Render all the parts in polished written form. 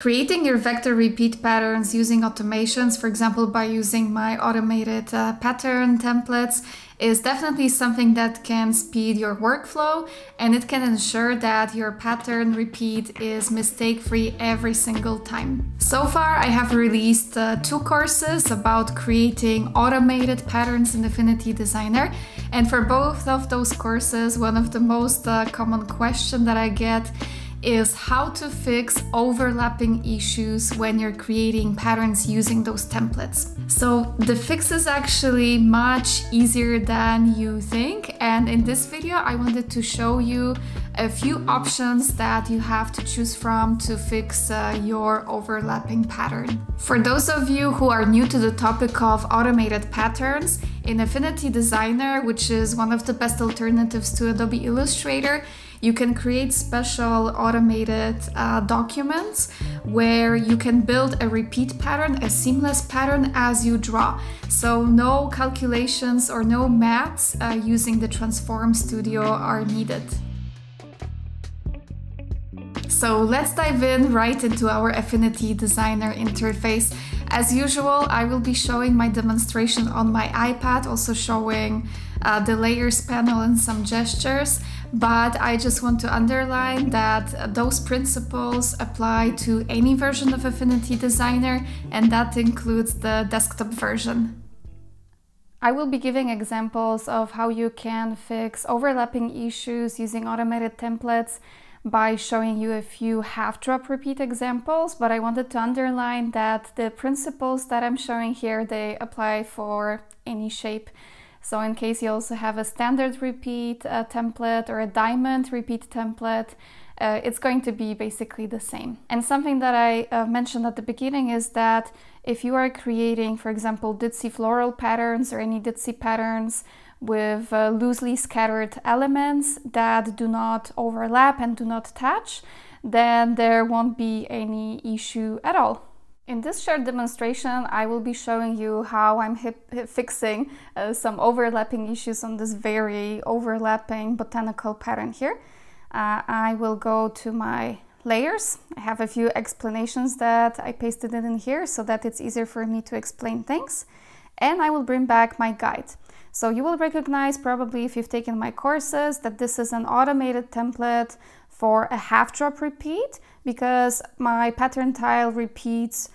Creating your vector repeat patterns using automations, for example, by using my automated pattern templates, is definitely something that can speed your workflow, and it can ensure that your pattern repeat is mistake-free every single time. So far, I have released 2 courses about creating automated patterns in Affinity Designer, and for both of those courses, one of the most common questions that I get is how to fix overlapping issues when you're creating patterns using those templates. So the fix is actually much easier than you think, and in this video I wanted to show you a few options that you have to choose from to fix your overlapping pattern. For those of you who are new to the topic of automated patterns, in Affinity Designer, which is one of the best alternatives to Adobe Illustrator, you can create special automated documents where you can build a repeat pattern, a seamless pattern as you draw. So no calculations or no maths using the Transform Studio are needed. So let's dive in right into our Affinity Designer interface. As usual, I will be showing my demonstration on my iPad, also showing the layers panel and some gestures, but I just want to underline that those principles apply to any version of Affinity Designer, and that includes the desktop version. I will be giving examples of how you can fix overlapping issues using automated templates by showing you a few half-drop repeat examples, but I wanted to underline that the principles that I'm showing here, they apply for any shape. So in case you also have a standard repeat template or a diamond repeat template, it's going to be basically the same. And something that I mentioned at the beginning is that if you are creating, for example, ditzy floral patterns or any ditzy patterns with loosely scattered elements that do not overlap and do not touch, then there won't be any issue at all. In this short demonstration, I will be showing you how I'm fixing some overlapping issues on this very overlapping botanical pattern here. I will go to my layers. I have a few explanations that I pasted in here so that it's easier for me to explain things. And I will bring back my guide. So you will recognize probably if you've taken my courses that this is an automated template for a half-drop repeat, because my pattern tile repeats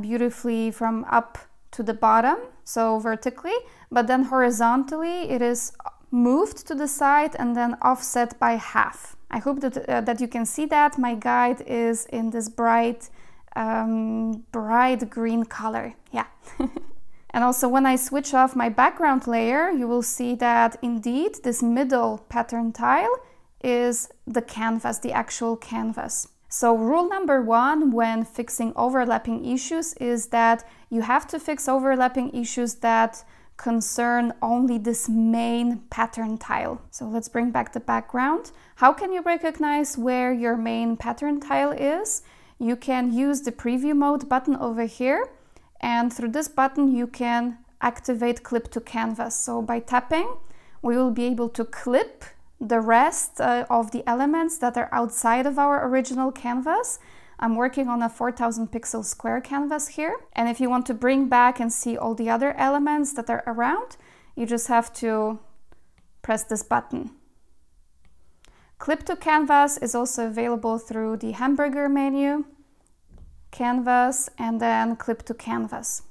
beautifully from up to the bottom, so vertically, but then horizontally it is moved to the side and then offset by half. I hope that you can see that. My guide is in this bright green color, yeah. And also when I switch off my background layer, you will see that indeed this middle pattern tile is the canvas, the actual canvas. So rule number one when fixing overlapping issues is that you have to fix overlapping issues that concern only this main pattern tile. So let's bring back the background. How can you recognize where your main pattern tile is? You can use the preview mode button over here. And through this button, you can activate clip to canvas. So by tapping, we will be able to clip the rest of the elements that are outside of our original canvas. I'm working on a 4,000 pixel square canvas here. And if you want to bring back and see all the other elements that are around, you just have to press this button. Clip to canvas is also available through the hamburger menu. Canvas, and then clip to canvas.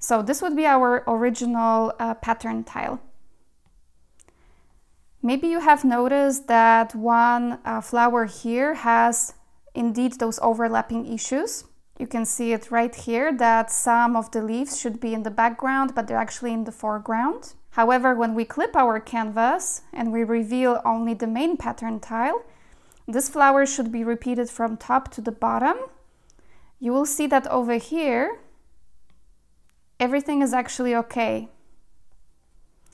So this would be our original pattern tile. Maybe you have noticed that one flower here has indeed those overlapping issues. You can see it right here that some of the leaves should be in the background, but they're actually in the foreground. However, when we clip our canvas and we reveal only the main pattern tile, this flower should be repeated from top to the bottom. You will see that over here, everything is actually okay.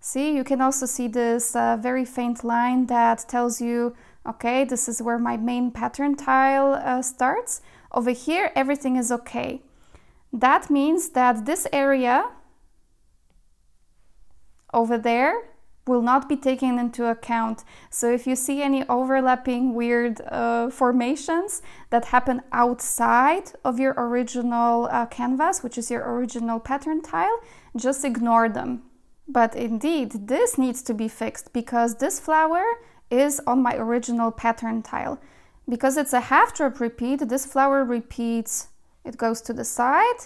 See, you can also see this very faint line that tells you, okay, this is where my main pattern tile starts. Over here, everything is okay. That means that this area over there will not be taken into account. So if you see any overlapping weird formations that happen outside of your original canvas, which is your original pattern tile, just ignore them. But indeed, this needs to be fixed because this flower is on my original pattern tile. Because it's a half drop repeat, this flower repeats, it goes to the side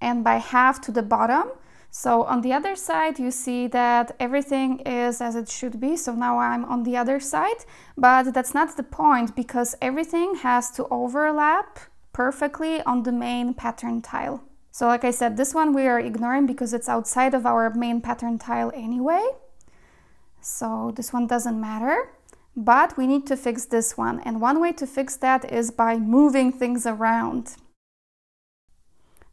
and by half to the bottom. So on the other side, you see that everything is as it should be. So now I'm on the other side, but that's not the point because everything has to overlap perfectly on the main pattern tile. So like I said, this one we are ignoring because it's outside of our main pattern tile anyway. So this one doesn't matter, but we need to fix this one. And one way to fix that is by moving things around.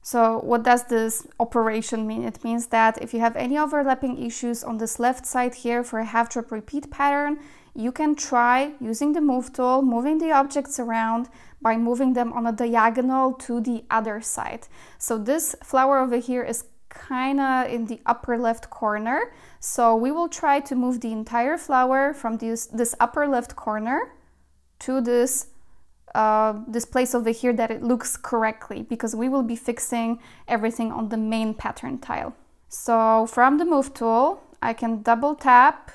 So what does this operation mean? It means that if you have any overlapping issues on this left side here for a half drop repeat pattern, you can try using the move tool, moving the objects around by moving them on a diagonal to the other side. So this flower over here is kind of in the upper left corner. So we will try to move the entire flower from this upper left corner to this place over here that it looks correctly, because we will be fixing everything on the main pattern tile. So from the move tool, I can double tap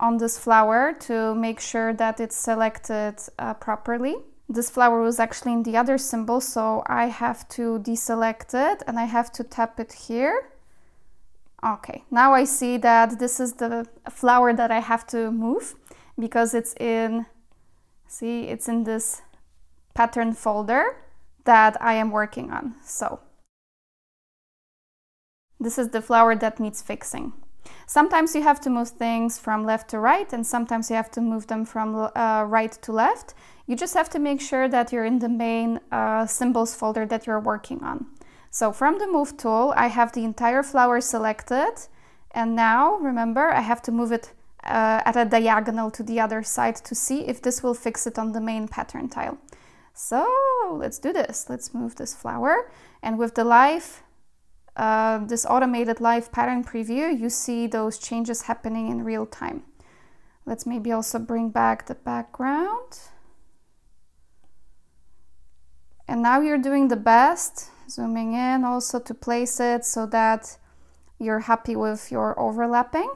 on this flower to make sure that it's selected properly. This flower was actually in the other symbol, so I have to deselect it and I have to tap it here. Okay, now I see that this is the flower that I have to move, because it's in, see, it's in this pattern folder that I am working on. So this is the flower that needs fixing. Sometimes you have to move things from left to right, and sometimes you have to move them from right to left. You just have to make sure that you're in the main symbols folder that you're working on. So from the move tool, I have the entire flower selected. And now, remember, I have to move it at a diagonal to the other side to see if this will fix it on the main pattern tile. So let's do this. Let's move this flower, and with the live, this automated live pattern preview, you see those changes happening in real time. Let's maybe also bring back the background. And now you're doing the best, zooming in also to place it so that you're happy with your overlapping.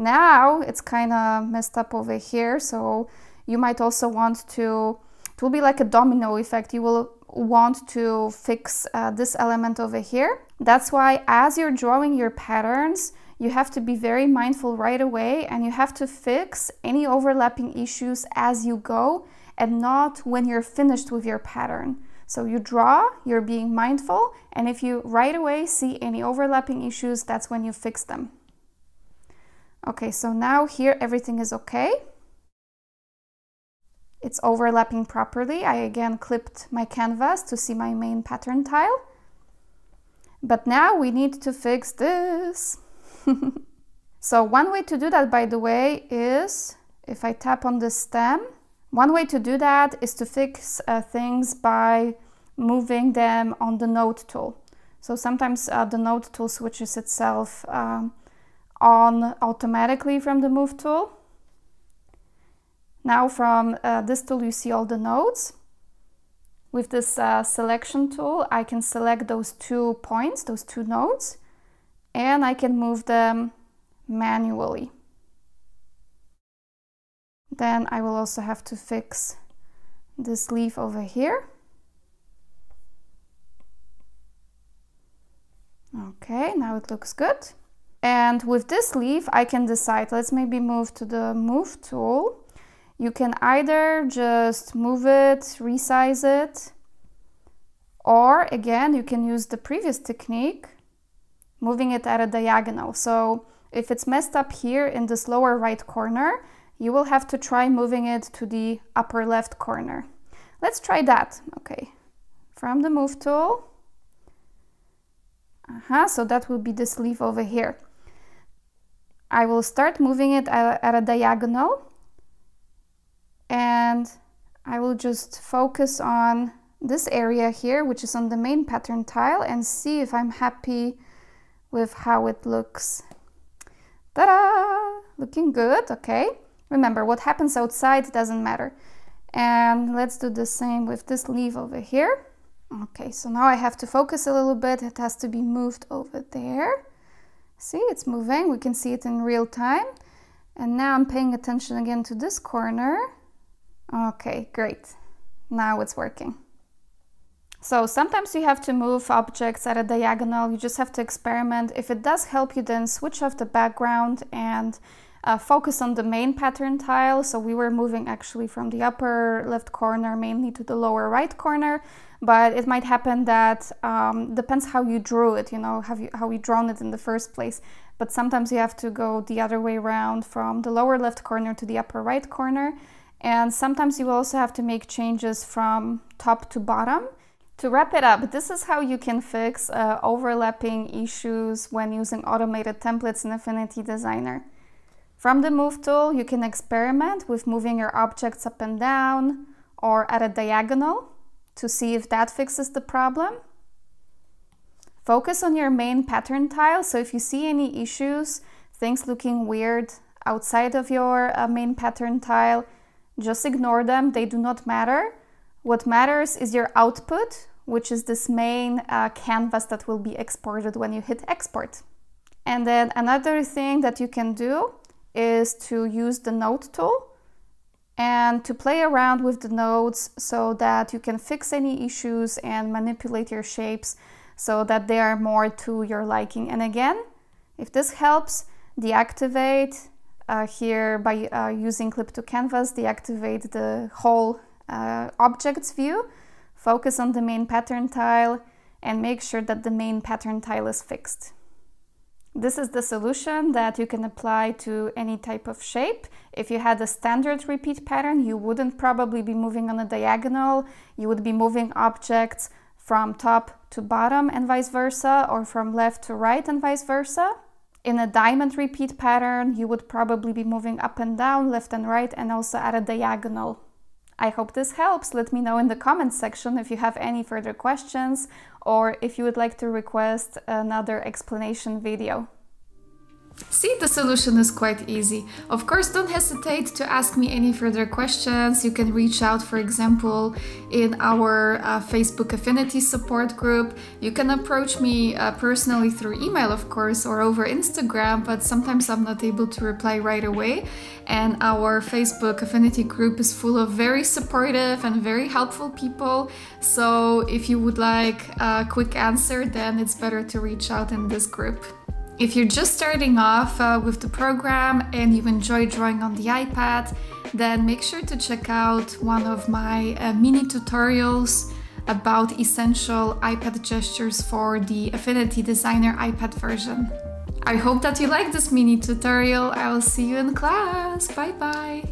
Now it's kind of messed up over here, so you might also want to, it will be like a domino effect, you will want to fix this element over here. That's why as you're drawing your patterns, you have to be very mindful right away, and you have to fix any overlapping issues as you go and not when you're finished with your pattern. So you draw, you're being mindful, and if you right away see any overlapping issues, that's when you fix them. Okay, so now here everything is okay. It's overlapping properly. I again clipped my canvas to see my main pattern tile. But now we need to fix this. So one way to do that, by the way, is if I tap on the stem, one way to do that is to fix things by moving them on the node tool. So sometimes the node tool switches itself on automatically from the move tool. Now from this tool you see all the nodes. With this selection tool I can select those 2 points, those 2 nodes, and I can move them manually. Then I will also have to fix this leaf over here. Okay, now it looks good. And with this leaf, I can decide, let's maybe move to the move tool. You can either just move it, resize it, or again, you can use the previous technique, moving it at a diagonal. So if it's messed up here in this lower right corner, you will have to try moving it to the upper left corner. Let's try that. Okay, from the move tool. So that will be this leaf over here. I will start moving it at a diagonal, and I will just focus on this area here, which is on the main pattern tile, and see if I'm happy with how it looks. Ta-da! Looking good, okay. Remember, what happens outside doesn't matter. And let's do the same with this leaf over here. Okay, so now I have to focus a little bit. It has to be moved over there. See, it's moving. We can see it in real time. And now I'm paying attention again to this corner. Okay, great. Now it's working. So sometimes you have to move objects at a diagonal. You just have to experiment. If it does help you, then switch off the background and focus on the main pattern tile. So we were moving actually from the upper left corner mainly to the lower right corner, but it might happen that depends how you drew it, you know, how you drawn it in the first place. But sometimes you have to go the other way around from the lower left corner to the upper right corner. And sometimes you also have to make changes from top to bottom. To wrap it up, this is how you can fix overlapping issues when using automated templates in Affinity Designer. From the Move tool, you can experiment with moving your objects up and down or at a diagonal to see if that fixes the problem. Focus on your main pattern tile, so if you see any issues, things looking weird outside of your main pattern tile, just ignore them, they do not matter. What matters is your output, which is this main canvas that will be exported when you hit export. And then another thing that you can do is to use the Note tool and to play around with the nodes so that you can fix any issues and manipulate your shapes so that they are more to your liking. And again, if this helps, deactivate here by using Clip to Canvas, deactivate the whole objects view, focus on the main pattern tile, and make sure that the main pattern tile is fixed. This is the solution that you can apply to any type of shape. If you had a standard repeat pattern, you wouldn't probably be moving on a diagonal. You would be moving objects from top to bottom and vice versa, or from left to right and vice versa. In a diamond repeat pattern, you would probably be moving up and down, left and right, and also at a diagonal. I hope this helps. Let me know in the comments section if you have any further questions or if you would like to request another explanation video. See, the solution is quite easy. Of course, don't hesitate to ask me any further questions. You can reach out, for example, in our Facebook Affinity support group. You can approach me personally through email, of course, or over Instagram, but sometimes I'm not able to reply right away. And our Facebook Affinity group is full of very supportive and very helpful people. So if you would like a quick answer, then it's better to reach out in this group. If you're just starting off with the program and you enjoy drawing on the iPad, then make sure to check out one of my mini tutorials about essential iPad gestures for the Affinity Designer iPad version. I hope that you like this mini tutorial. I will see you in class. Bye bye.